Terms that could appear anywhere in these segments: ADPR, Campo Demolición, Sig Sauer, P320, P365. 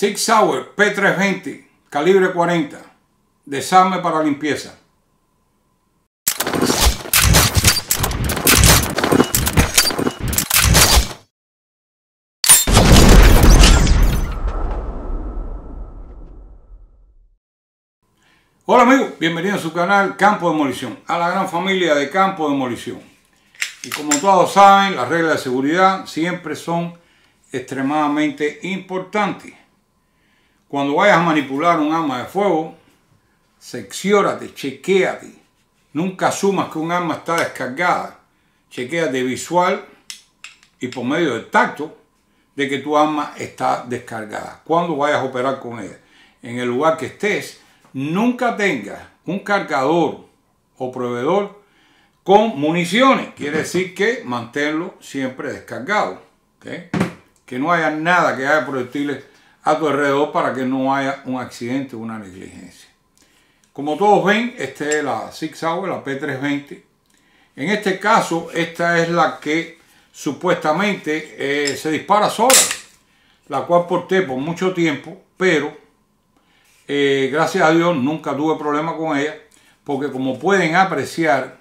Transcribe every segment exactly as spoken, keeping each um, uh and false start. Sig Sauer P trescientos veinte, calibre cuarenta, desarme para limpieza. Hola amigos, bienvenidos a su canal Campo Demolición, a la gran familia de Campo Demolición. Y como todos saben, las reglas de seguridad siempre son extremadamente importantes. Cuando vayas a manipular un arma de fuego, cerciórate, chequéate. Nunca asumas que un arma está descargada. Chequéate visual y por medio del tacto de que tu arma está descargada. Cuando vayas a operar con ella, en el lugar que estés, nunca tengas un cargador o proveedor con municiones. Quiere decir que manténlo siempre descargado, ¿okay? Que no haya nada, que haya proyectiles a tu alrededor para que no haya un accidente o una negligencia. Como todos ven, esta es la Sig Sauer, la P trescientos veinte. En este caso, esta es la que supuestamente eh, se dispara sola, la cual porté por mucho tiempo, pero Eh, gracias a Dios nunca tuve problema con ella, porque como pueden apreciar,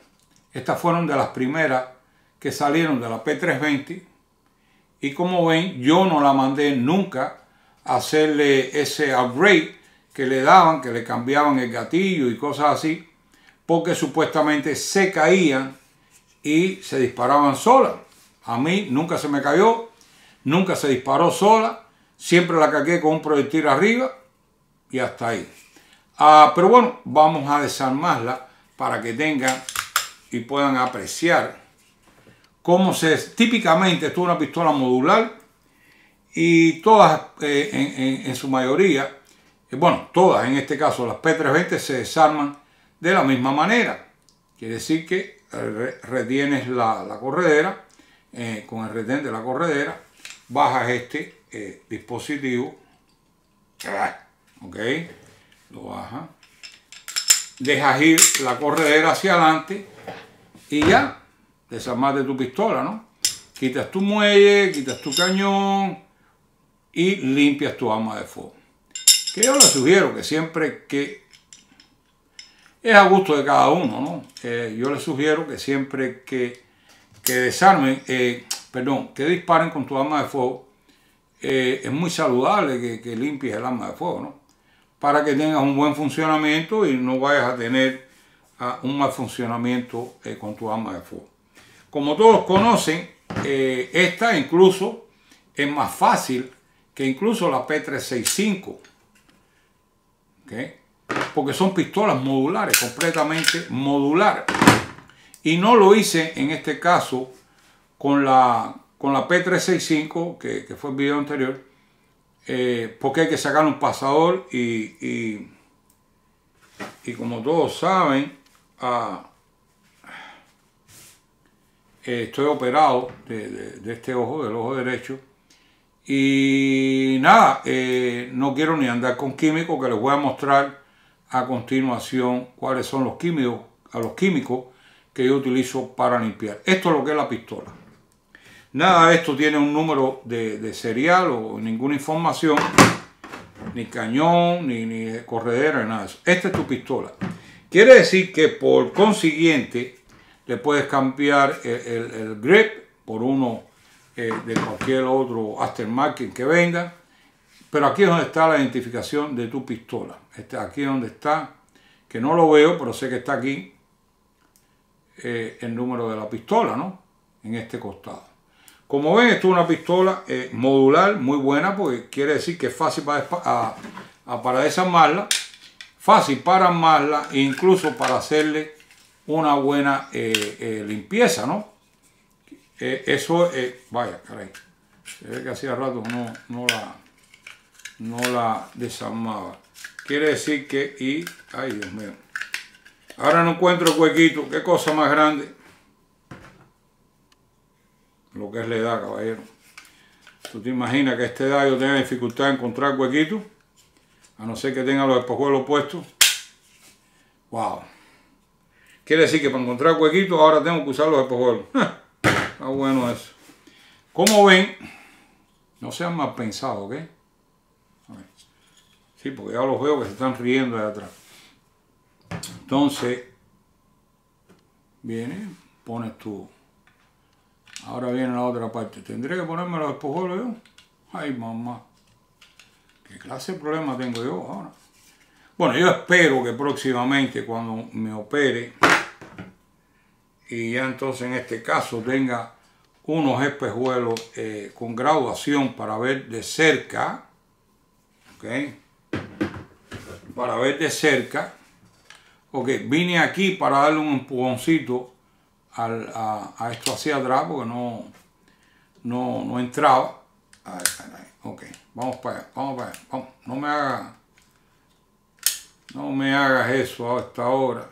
estas fueron de las primeras que salieron de la P trescientos veinte y como ven, yo no la mandé nunca a hacerle ese upgrade que le daban, que le cambiaban el gatillo y cosas así, porque supuestamente se caían y se disparaban solas. A mí nunca se me cayó, nunca se disparó sola, siempre la cargué con un proyectil arriba y hasta ahí. Ah, pero bueno, vamos a desarmarla para que tengan y puedan apreciar cómo se... Típicamente esto es una pistola modular y todas eh, en, en, en su mayoría, eh, bueno, todas en este caso las P trescientos veinte se desarman de la misma manera. Quiere decir que re retienes la, la corredera, eh, con el retén de la corredera bajas este eh, dispositivo. Ok, lo baja, dejas ir la corredera hacia adelante y ya, desarmas de tu pistola, ¿no? Quitas tu muelle, quitas tu cañón y limpias tu arma de fuego. Que yo le sugiero que siempre que, es a gusto de cada uno, ¿no? Eh, yo le sugiero que siempre que, que desarmen, eh, perdón, que disparen con tu arma de fuego, eh, es muy saludable que, que limpies el arma de fuego, ¿no? Para que tengas un buen funcionamiento y no vayas a tener uh, un mal funcionamiento eh, con tu arma de fuego. Como todos conocen, eh, esta incluso es más fácil que incluso la P trescientos sesenta y cinco, ¿okay? Porque son pistolas modulares, completamente modular. Y no lo hice en este caso con la, con la P trescientos sesenta y cinco, que, que fue el video anterior, Eh, porque hay que sacar un pasador y, y, y como todos saben, ah, eh, estoy operado de, de, de este ojo, del ojo derecho, y nada, eh, no quiero ni andar con químicos, que les voy a mostrar a continuación cuáles son los químicos, a los químicos que yo utilizo para limpiar. Esto es lo que es la pistola. Nada de esto tiene un número de, de serial o ninguna información, ni cañón, ni, ni corredera, ni nada de eso. Esta es tu pistola. Quiere decir que por consiguiente le puedes cambiar el, el, el grip por uno eh, de cualquier otro aftermarket que venga. Pero aquí es donde está la identificación de tu pistola. Este, aquí es donde está, que no lo veo, pero sé que está aquí eh, el número de la pistola, ¿no? En este costado. Como ven, esto es una pistola eh, modular, muy buena, porque quiere decir que es fácil para, a, a, para desarmarla, fácil para armarla e incluso para hacerle una buena eh, eh, limpieza, ¿no? Eh, eso, eh, vaya, caray, se ve que hacía rato no, no, la, no la desarmaba. Quiere decir que, y, ay Dios mío, ahora no encuentro el huequito, qué cosa más grande. Lo que es la edad, caballero. ¿Tú te imaginas que a esta edad yo tenga dificultad en encontrar huequitos? A no ser que tenga los espejuelos puestos. ¡Wow! Quiere decir que para encontrar huequitos ahora tengo que usar los espejuelos. ¡Ja! Está bueno eso. Como ven, no sean mal pensados, ¿ok? A ver. Sí, porque ya los veo que se están riendo de atrás. Entonces, viene, pones tú. Ahora viene la otra parte. ¿Tendré que ponerme los espejuelos yo? Ay, mamá. ¿Qué clase de problema tengo yo ahora? Bueno, yo espero que próximamente, cuando me opere, y ya entonces en este caso tenga unos espejuelos eh, con graduación para ver de cerca, ¿okay? Para ver de cerca. Ok, vine aquí para darle un empujoncito al, a, a esto hacia atrás porque no, no, no entraba. Ahí, ahí, ok, vamos para allá, vamos para allá, vamos. No me hagas, no me hagas eso hasta ahora.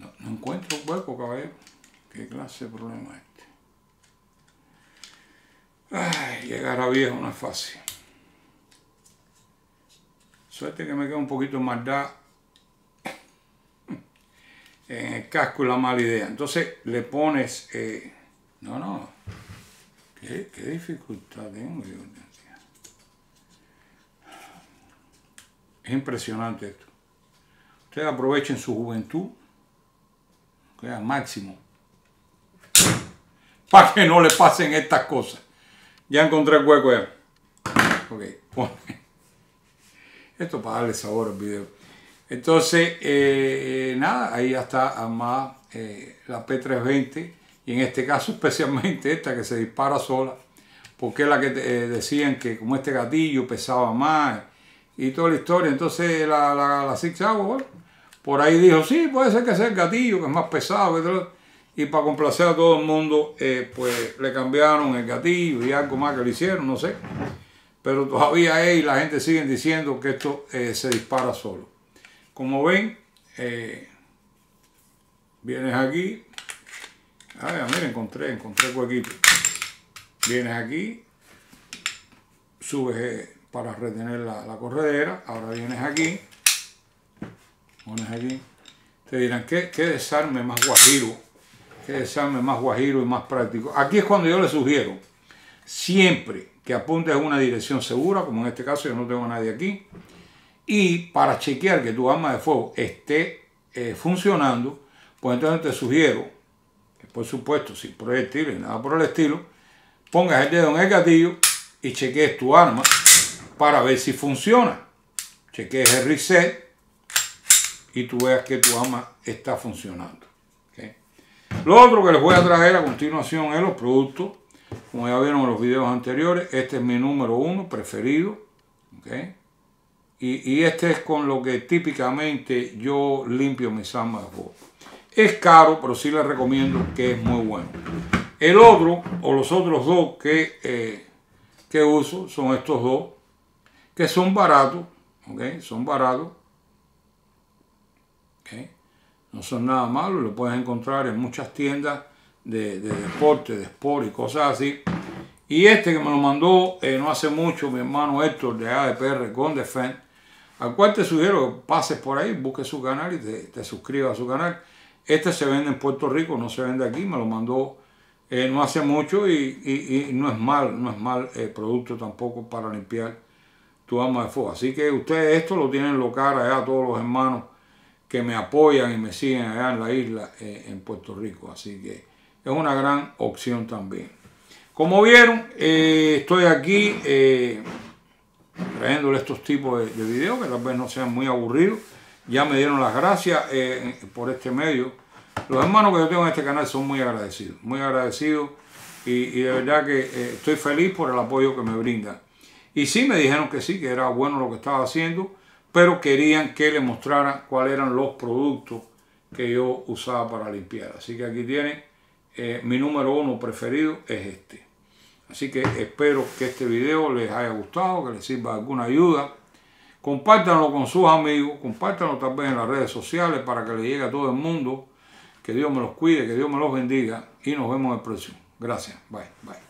No, no encuentro hueco, caballero. Qué clase de problema este. Ay, llegar a viejo no es fácil. Suerte que me queda un poquito de maldad en el casco y la mala idea. Entonces le pones... Eh, no, no. ¿Qué, qué dificultad tengo yo? Es impresionante esto. Ustedes aprovechen su juventud, que al máximo, para que no le pasen estas cosas. Ya encontré el hueco ya. Ok, pone. Esto para darle sabor al video. Entonces, eh, nada, ahí ya está armada eh, la P trescientos veinte, y en este caso especialmente esta que se dispara sola, porque es la que eh, decían que como este gatillo pesaba más y toda la historia. Entonces la, la, la Sig Sauer, bueno, por ahí dijo, sí, puede ser que sea el gatillo, que es más pesado, y para complacer a todo el mundo, eh, pues le cambiaron el gatillo y algo más que le hicieron, no sé. Pero todavía ahí la gente sigue diciendo que esto eh, se dispara solo. Como ven, eh, vienes aquí. Ay, mira, encontré, encontré huequito. Vienes aquí, subes eh, para retener la, la corredera. Ahora vienes aquí, pones aquí. Te dirán, ¿qué, qué desarme más guajiro? ¿Qué desarme más guajiro y más práctico? Aquí es cuando yo les sugiero, siempre que apuntes en una dirección segura, como en este caso yo no tengo a nadie aquí, y para chequear que tu arma de fuego esté eh, funcionando, pues entonces te sugiero, que por supuesto sin proyectiles, nada por el estilo, pongas el dedo en el gatillo y chequees tu arma para ver si funciona. Chequees el reset y tú veas que tu arma está funcionando. ¿Okay? Lo otro que les voy a traer a continuación es los productos. Como ya vieron en los videos anteriores, este es mi número uno preferido, ¿okay? y, y este es con lo que típicamente yo limpio mis armas de fuego. Es caro, pero sí les recomiendo que es muy bueno. El otro, o los otros dos que, eh, que uso, son estos dos, que son baratos, ¿okay? Son baratos, ¿okay? No son nada malos, lo puedes encontrar en muchas tiendas De, de deporte, de sport y cosas así. Y este que me lo mandó eh, no hace mucho mi hermano Héctor de A D P R con Defend, al cual te sugiero que pases por ahí, busques su canal y te, te suscribas a su canal. Este se vende en Puerto Rico, no se vende aquí, me lo mandó eh, no hace mucho y, y, y no es mal, no es mal el producto tampoco para limpiar tu arma de fuego. Así que ustedes esto lo tienen local allá, todos los hermanos que me apoyan y me siguen allá en la isla, eh, en Puerto Rico. Así que es una gran opción también. Como vieron, eh, estoy aquí eh, trayéndole estos tipos de, de videos que tal vez no sean muy aburridos. Ya me dieron las gracias eh, por este medio. Los hermanos que yo tengo en este canal son muy agradecidos, muy agradecidos. Y, y de verdad que eh, estoy feliz por el apoyo que me brindan. Y sí me dijeron que sí, que era bueno lo que estaba haciendo, pero querían que les mostrara cuáles eran los productos que yo usaba para limpiar. Así que aquí tienen. Eh, mi número uno preferido es este. Así que espero que este video les haya gustado, que les sirva alguna ayuda. Compártanlo con sus amigos, compártanlo tal vez en las redes sociales para que le llegue a todo el mundo. Que Dios me los cuide, que Dios me los bendiga y nos vemos en el próximo. Gracias, bye, bye.